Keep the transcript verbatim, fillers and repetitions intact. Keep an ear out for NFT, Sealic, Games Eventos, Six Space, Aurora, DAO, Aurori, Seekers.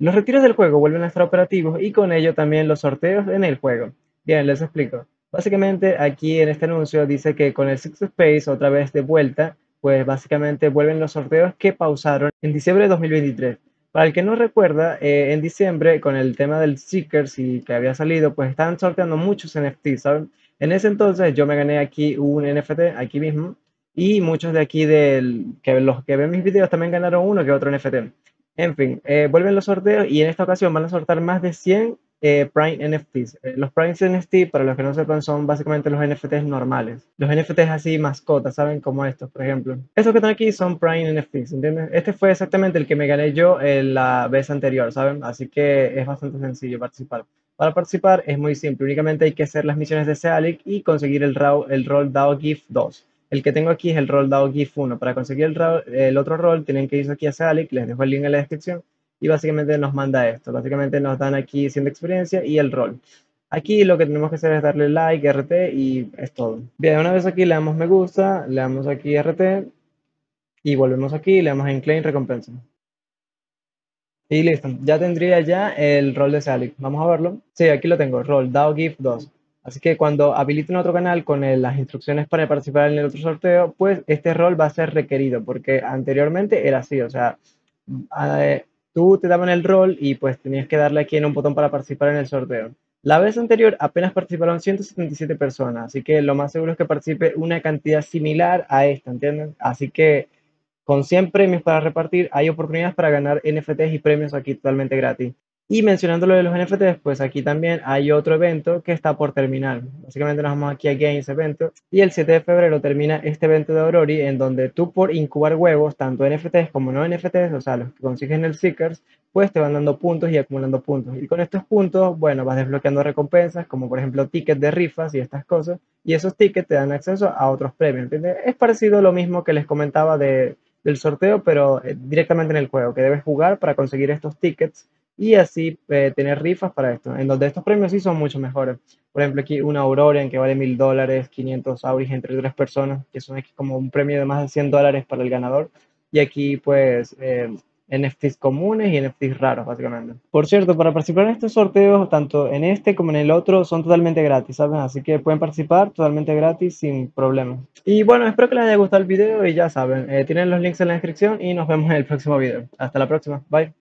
Los retiros del juego vuelven a estar operativos y con ello también los sorteos en el juego. Bien, les explico. Básicamente aquí en este anuncio dice que con el Six Space otra vez de vuelta, pues básicamente vuelven los sorteos que pausaron en diciembre de dos mil veintitrés. Para el que no recuerda, eh, en diciembre con el tema del Seekers y que había salido, pues estaban sorteando muchos N F T, ¿saben? En ese entonces yo me gané aquí un N F T, aquí mismo, y muchos de aquí, del, que los que ven mis videos también ganaron uno que otro N F T. En fin, eh, vuelven los sorteos y en esta ocasión van a sortear más de cien eh, Prime N F Ts. Eh, los Prime N F T, para los que no sepan, son básicamente los N F Ts normales. Los N F Ts así mascotas, ¿saben? Como estos, por ejemplo. Estos que están aquí son Prime N F Ts, ¿entienden? Este fue exactamente el que me gané yo eh, la vez anterior, ¿saben? Así que es bastante sencillo participar. Para participar es muy simple, únicamente hay que hacer las misiones de Sealic y conseguir el, raw, el rol DAO GIF dos. El que tengo aquí es el rol DAO GIF uno. Para conseguir el, el otro rol tienen que irse aquí a Sealic, les dejo el link en la descripción y básicamente nos manda esto. Básicamente nos dan aquí cien de experiencia y el rol. Aquí lo que tenemos que hacer es darle like, R T y es todo. Bien, una vez aquí le damos me gusta, le damos aquí R T y volvemos aquí, le damos en claim recompensa. Y listo, ya tendría ya el rol de Sealic. Vamos a verlo. Sí, aquí lo tengo, rol DAO GIF dos. Así que cuando habiliten otro canal con el, las instrucciones para participar en el otro sorteo, pues este rol va a ser requerido, porque anteriormente era así, o sea, eh, tú te daban el rol y pues tenías que darle aquí en un botón para participar en el sorteo. La vez anterior apenas participaron ciento setenta y siete personas, así que lo más seguro es que participe una cantidad similar a esta, ¿entienden? Así que con cien premios para repartir hay oportunidades para ganar N F Ts y premios aquí totalmente gratis. Y mencionando lo de los N F Ts, pues aquí también hay otro evento que está por terminar. Básicamente nos vamos aquí a Games Eventos y el siete de febrero termina este evento de Aurori, en donde tú por incubar huevos, tanto N F Ts como no N F Ts, o sea, los que consigues en el Seekers, pues te van dando puntos y acumulando puntos. Y con estos puntos, bueno, vas desbloqueando recompensas, como por ejemplo tickets de rifas y estas cosas. Y esos tickets te dan acceso a otros premios, ¿entiendes? Es parecido a lo mismo que les comentaba de, del sorteo, pero directamente en el juego, que debes jugar para conseguir estos tickets. Y así eh, tener rifas para esto, en donde estos premios sí son mucho mejores. Por ejemplo, aquí una Aurora en que vale mil dólares, quinientos auris entre tres personas, que son aquí como un premio de más de cien dólares para el ganador. Y aquí pues eh, N F Ts comunes y N F Ts raros básicamente. Por cierto, para participar en estos sorteos, tanto en este como en el otro, son totalmente gratis, ¿saben? Así que pueden participar totalmente gratis sin problemas. Y bueno, espero que les haya gustado el video y ya saben, eh, tienen los links en la descripción y nos vemos en el próximo video. Hasta la próxima, bye.